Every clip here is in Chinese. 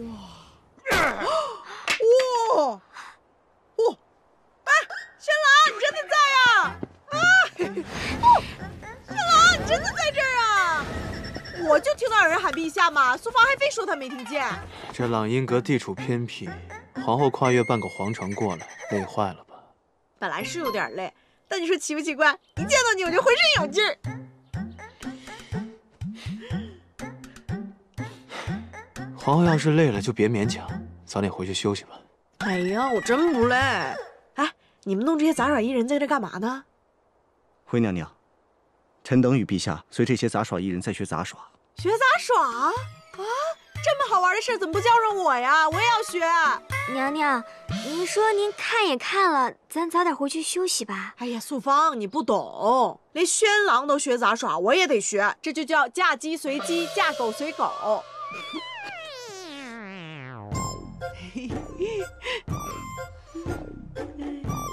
哇！哇！哎，轩郎，你真的在呀？啊！轩郎，你真的在这儿啊？我就听到有人喊陛下嘛，苏芳还非说他没听见。这朗音阁地处偏僻，皇后跨越半个皇城过来，累坏了吧？本来是有点累，但你说奇不奇怪？一见到你我就浑身有劲儿。 皇后要是累了，就别勉强，早点回去休息吧。哎呀，我真不累。哎，你们弄这些杂耍艺人在这干嘛呢？回娘娘，臣等与陛下随这些杂耍艺人在学杂耍。学杂耍啊？这么好玩的事怎么不叫上我呀？我也要学。娘娘，您说您看也看了，咱早点回去休息吧。哎呀，素芳，你不懂，连轩郎都学杂耍，我也得学，这就叫嫁鸡随鸡，嫁狗随狗。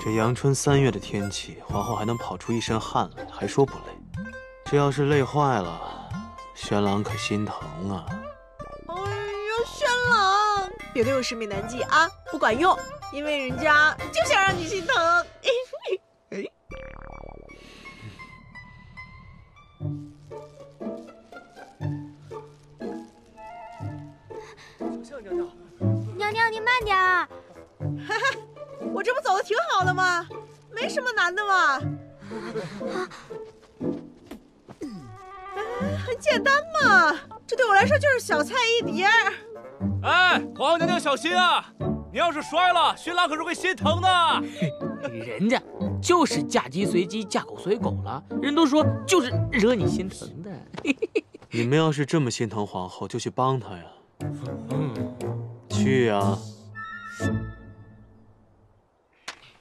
这阳春三月的天气，皇后还能跑出一身汗来，还说不累？这要是累坏了，轩郎可心疼啊！哎呀，轩郎，别对我十美男计啊，不管用，因为人家就想让你心疼。丞相娘娘。 娘娘，您慢点啊！哈哈，我这不走的挺好的吗？没什么难的嘛，很简单嘛，这对我来说就是小菜一碟。哎，皇后娘娘小心啊！你要是摔了，勋郎可是会心疼的。人家就是嫁鸡随鸡，嫁狗随狗了，人都说就是惹你心疼的。你们要是这么心疼皇后，就去帮她呀。嗯。 去啊！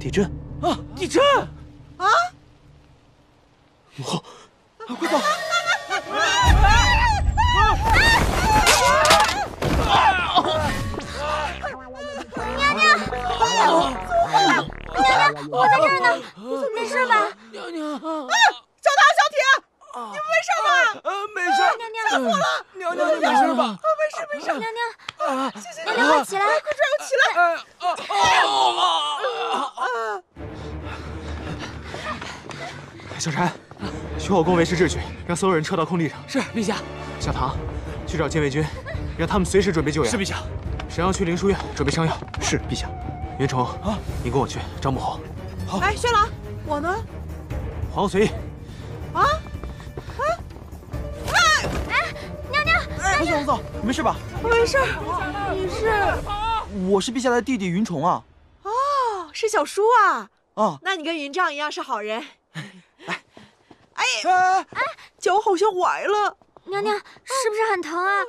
地震啊！地震啊！母后，快走！娘娘，娘娘，我在这儿呢，你没事吧？娘娘，小唐、小铁，你们没事吧？没事。吓死我了！娘娘，你没事吧？没事，没事。娘娘。 娘娘，快起来！快拽我起来！小婵，去后宫维持秩序，让所有人撤到空地上。是，陛下。小唐，去找禁卫军，让他们随时准备救援。是，陛下。沈阳去灵枢院准备伤药。是，陛下。袁崇啊，你跟我去找母后。好。哎，轩郎，我呢？皇后随意。啊啊！哎哎，娘娘，娘娘，走，你没事吧？ 没事，你是？我是陛下的弟弟云崇啊。哦，是小叔啊。啊，那你跟云丈一样是好人。哎，脚好像崴了。娘娘是不是很疼啊？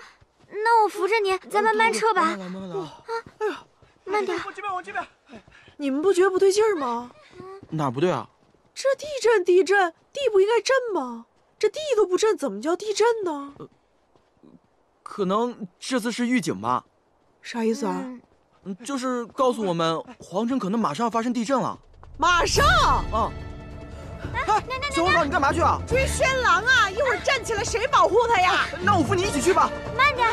那我扶着您，咱慢慢撤吧。慢来。啊，哎呀，慢点。我这边。你们不觉得不对劲儿吗？哪不对啊？这地震，地不应该震吗？这地都不震，怎么叫地震呢？ 可能这次是预警吧，啥意思啊？就是告诉我们皇城可能马上发生地震了。马上？嗯。哎，小王，你干嘛去啊？追轩郎啊！一会儿站起来谁保护他呀？那我扶你一起去吧。慢点。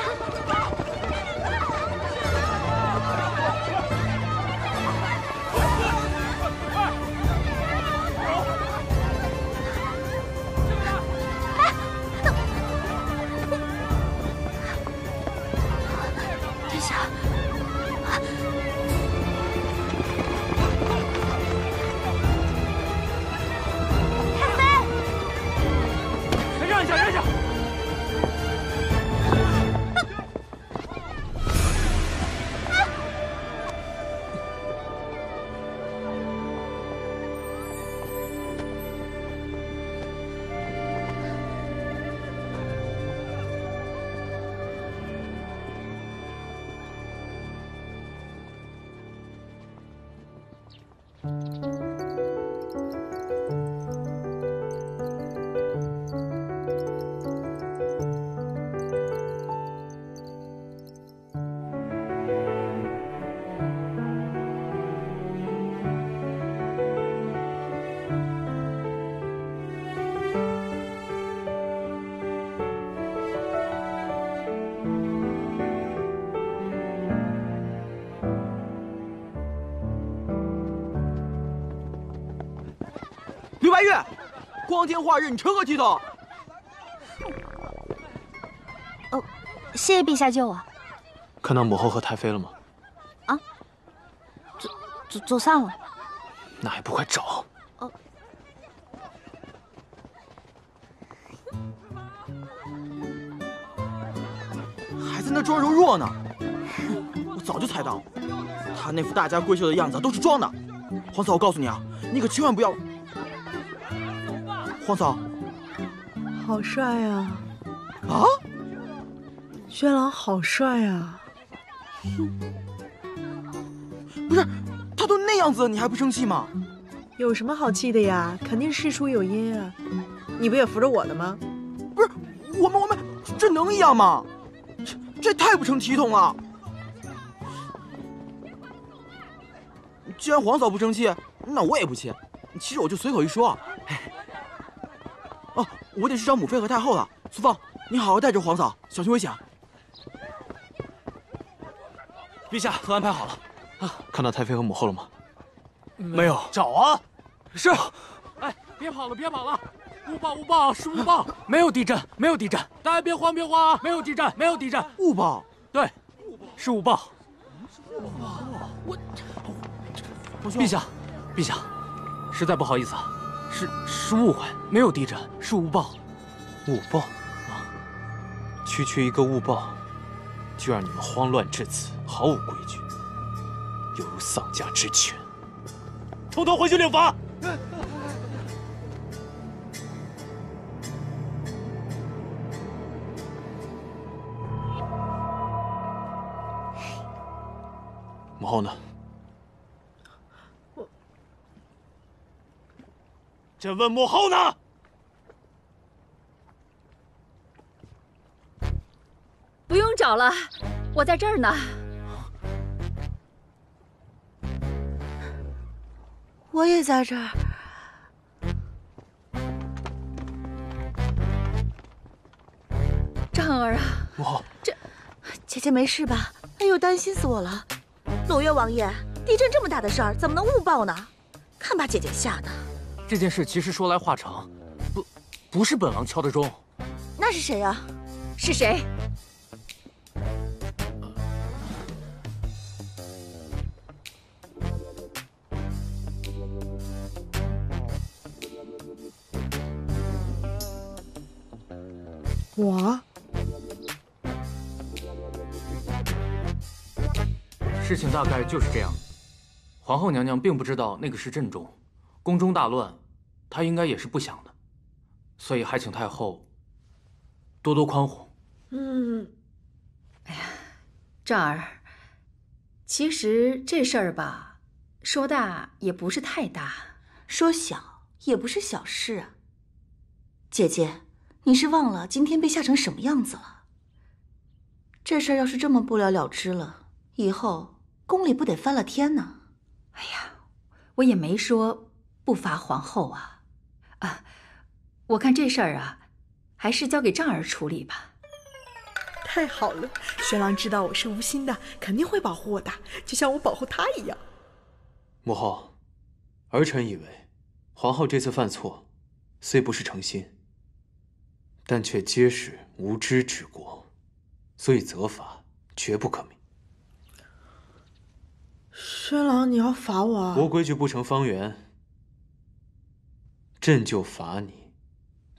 白月，光天化日，你成何体统？哦，谢谢陛下救我。看到母后和太妃了吗？啊，走散了。那还不快找？哦。还在那装柔弱呢。我早就猜到，他那副大家闺秀的样子都是装的。皇嫂，我告诉你啊，你可千万不要。 皇嫂，好帅呀！啊，轩郎好帅呀！不是，他都那样子，你还不生气吗？有什么好气的呀？肯定事出有因啊！你不也扶着我的吗？不是，我们这能一样吗？这太不成体统了！既然皇嫂不生气，那我也不气。其实我就随口一说。 哦，我得去找母妃和太后了。苏凤，你好好带着皇嫂，小心危险。陛下都安排好了。啊，看到太妃和母后了吗？没有，找啊。是。哎，别跑了，别跑了！勿报，勿报，是勿报。没有地震，没有地震，大家别慌，别慌啊！没有地震，没有地震。勿报。对，是勿报。我，陛下，实在不好意思啊。 是误会，没有地震，是误报。误报啊！区一个误报，就让你们慌乱至此，毫无规矩，有如丧家之犬。统统回去领罚。母后呢？ 朕问母后呢？不用找了，我在这儿呢。我也在这儿。丈儿啊，母后，这姐姐没事吧？哎呦，担心死我了。胧月王爷，地震这么大的事儿，怎么能误报呢？看把姐姐吓的。 这件事其实说来话长，不是本王敲的钟，那是谁啊？是谁？我？事情大概就是这样，皇后娘娘并不知道那个是震钟，宫中大乱。 他应该也是不想的，所以还请太后多多宽宏。嗯，哎呀，丈儿，其实这事儿吧，说大也不是太大，说小也不是小事啊。姐姐，你是忘了今天被吓成什么样子了？这事儿要是这么不了了之了，以后宫里不得翻了天呢？哎呀，我也没说不罚皇后啊。 啊，我看这事儿啊，还是交给丈儿处理吧。太好了，轩郎知道我是无心的，肯定会保护我的，就像我保护他一样。母后，儿臣以为，皇后这次犯错，虽不是诚心，但却皆是无知之过，所以责罚绝不可免。轩郎，你要罚我啊？国规矩不成方圆。 朕就罚你，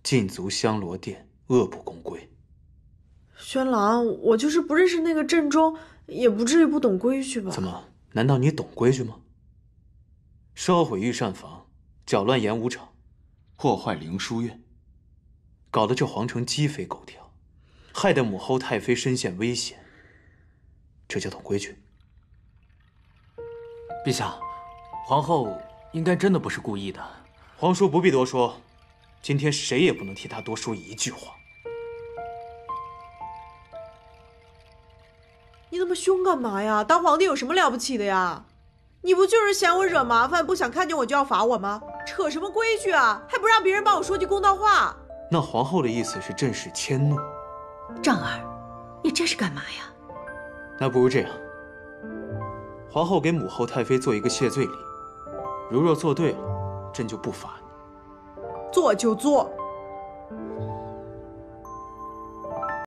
禁足香罗殿，恶不功规。轩郎，我就是不认识那个震钟，也不至于不懂规矩吧？怎么？难道你懂规矩吗？烧毁御膳房，搅乱演武场，破坏灵枢院，搞得这皇城鸡飞狗跳，害得母后、太妃身陷危险，这叫懂规矩？陛下，皇后应该真的不是故意的。皇叔不必多说，今天谁也不能替他多说一句话。你那么凶干嘛呀？当皇帝有什么了不起的呀？你不就是嫌我惹麻烦，不想看见我就要罚我吗？扯什么规矩啊？还不让别人帮我说句公道话？那皇后的意思是朕是迁怒。丈儿，你这是干嘛呀？那不如这样，皇后给母后、太妃做一个谢罪礼。 如若做对了，朕就不罚你。做就做。